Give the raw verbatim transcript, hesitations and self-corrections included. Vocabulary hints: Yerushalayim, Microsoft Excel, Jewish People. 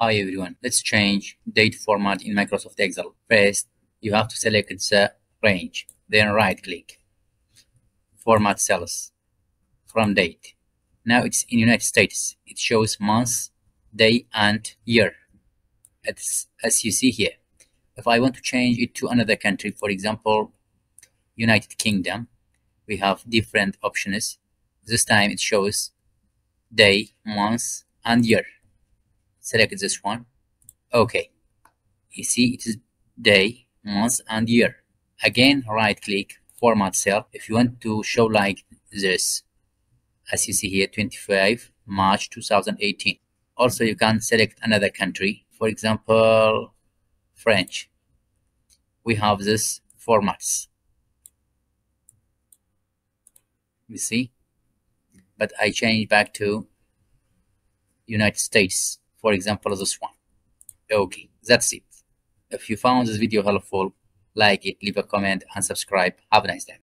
Hi everyone, let's change date format in Microsoft Excel. First, you have to select the range, then right click, format cells from date. Now it's in United States. It shows month, day and year, it's, as you see here. If I want to change it to another country, for example, United Kingdom, we have different options. This time it shows day, month and year. Select this one. Okay, you see it is day, month and year. Again, right click, format cell. If you want to show like this, as you see here, twenty-fifth March two thousand eighteen. Also, you can select another country, for example, French. We have this formats, you see, but I change back to United States, for example, this one. Okay, that's it. If you found this video helpful, like it, leave a comment and subscribe. Have a nice day.